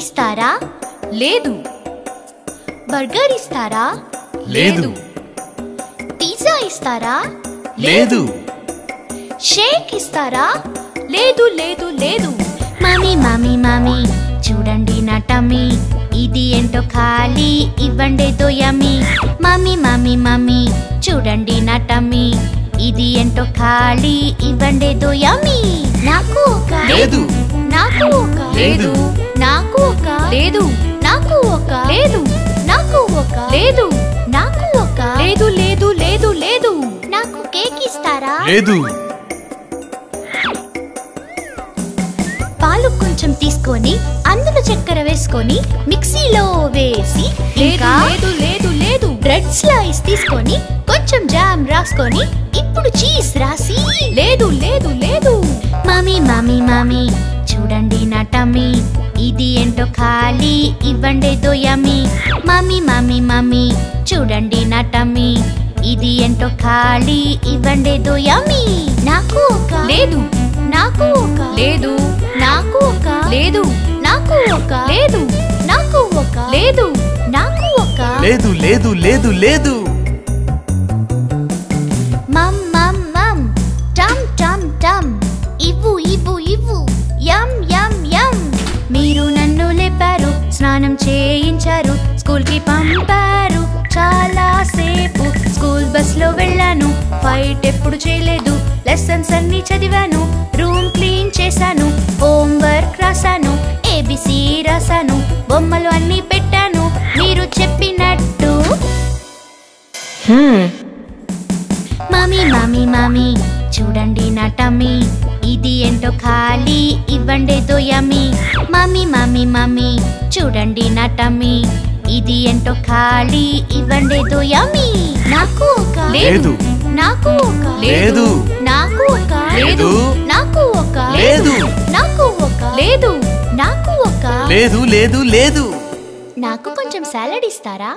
ఇస్తారా? లేదు. బర్గర్ ఇస్తారా? లేదు. పిజ్జా ఇస్తారా? లేదు. షేక్ ఇస్తారా? లేదు లేదు లేదు. మామీ మామీ మామీ చూడండి నా టమ్మీ, ఇది ఏంటో ఖాళీ, ఇవ్వండేదో యమ్మీ. మామీ మామీ మామీ చూడండి నా టమ్మీ, ఇది ఏంటో ఖాళీ, ఇవ్వండేదో యమ్మీ. నాకు ఒక లేదు, నాకు ఒక లేదు, నాకు ఒక లేదు, నాకు ఒక లేదు, నాకు ఒక లేదు, నాకు ఒక లేదు లేదు లేదు లేదు. నాకు కేక్ ఇస్తారా? లేదు. పాలు కొంచెం తీసుకొని అందులో చక్కెర వేసుకొని మిక్సీలో వేసి, లేదు లేదు లేదు, బ్రెడ్ స్లైస్ తీసుకొని కొంచెం జామ్ రాసుకొని ఇప్పుడు చీజ్ రాసి, లేదు లేదు లేదు. మామీ మామీ మామీ చూడండి నా టమ్మీ, ఇది ఏంటో ఖాళీ, ఇవ్వండేదో యమ్మీ. మామీ మామీ మామీ చూడండి నా టమ్మీ, ఇది ఏంటో ఖాళీ, ఇవ్వండేదో యమ్మీ. నాకు ఒక లేదు, నాకు ఒక లేదు, నాకు ఒక లేదు, నాకు ఒక లేదు, నాకు ఒక లేదు, నాకు ఒక లేదు లేదు లేదు లేదు. మమ్ మమ్ మమ్ టమ్ టమ్ టమ్ ఇవ్వు ఇవ్వు ఇవ్వు, యం యం యం. మీరు నన్ను లేపారు, స్నానం చేయించారు, స్కూల్ కి పంపారు, చాలా సేపు స్కూల్ బస్ లో వెళ్ళాను, ఫైట్ ఎప్పుడు చేయలేదు, లెసన్స్ అన్ని చదివాను, రూమ్ క్లీన్ చేశాను, హోంవర్క్ రాశాను, ఏబిసి రాశాను, బొమ్మలు అన్ని పెట్టాను, మీరు చెప్పినట్టు. మామీ మామీ మామీ చూడండి నా టమ్మీ, ఇది ఏంటో ఖాళీ, ఇవ్వండేదో యమ్మీ. మామీ మామీ మామీ చూడండి నా టమ్మీ, ఇది ఏంటో ఖాళీ, ఇవ్వండేదో యమ్మీ. నాకు ఒక లేదు, నాకు ఒక లేదు, నాకు ఒక లేదు, నాకు ఒక లేదు, నాకు ఒక లేదు, నాకు ఒక లేదు లేదు లేదు. నాకు కొంచెం సాలడ్ ఇస్తారా?